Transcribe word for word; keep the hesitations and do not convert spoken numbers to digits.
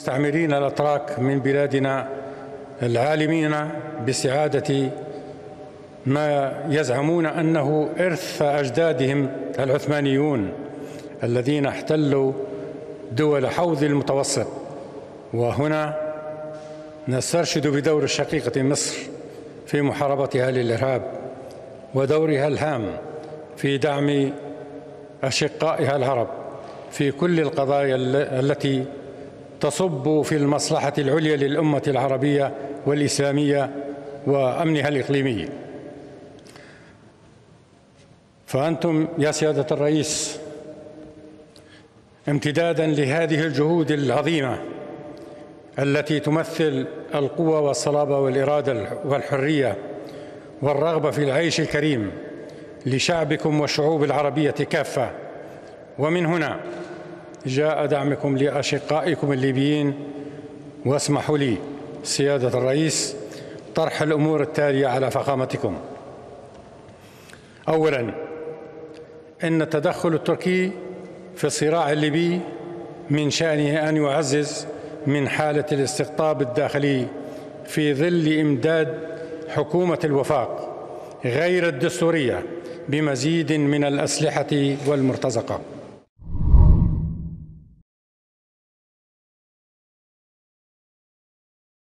المستعمرين الأتراك من بلادنا العالمين بسعادة ما يزعمون أنه إرث أجدادهم العثمانيون الذين احتلوا دول حوض المتوسط. وهنا نسترشد بدور شقيقة مصر في محاربتها للإرهاب ودورها الهام في دعم أشقائها العرب في كل القضايا التي تصب في المصلحة العليا للأمة العربية والإسلامية وأمنها الإقليمي. فأنتم يا سيادة الرئيس امتداداً لهذه الجهود العظيمة التي تمثل القوة والصلابة والإرادة والحرية والرغبة في العيش الكريم لشعبكم والشعوب العربية كافة. ومن هنا جاء دعمكم لأشقائكم الليبيين. واسمحوا لي سيادة الرئيس طرح الأمور التالية على فخامتكم. أولاً، إن التدخل التركي في الصراع الليبي من شأنه أن يعزز من حالة الاستقطاب الداخلي في ظل إمداد حكومة الوفاق غير الدستورية بمزيد من الأسلحة والمرتزقة.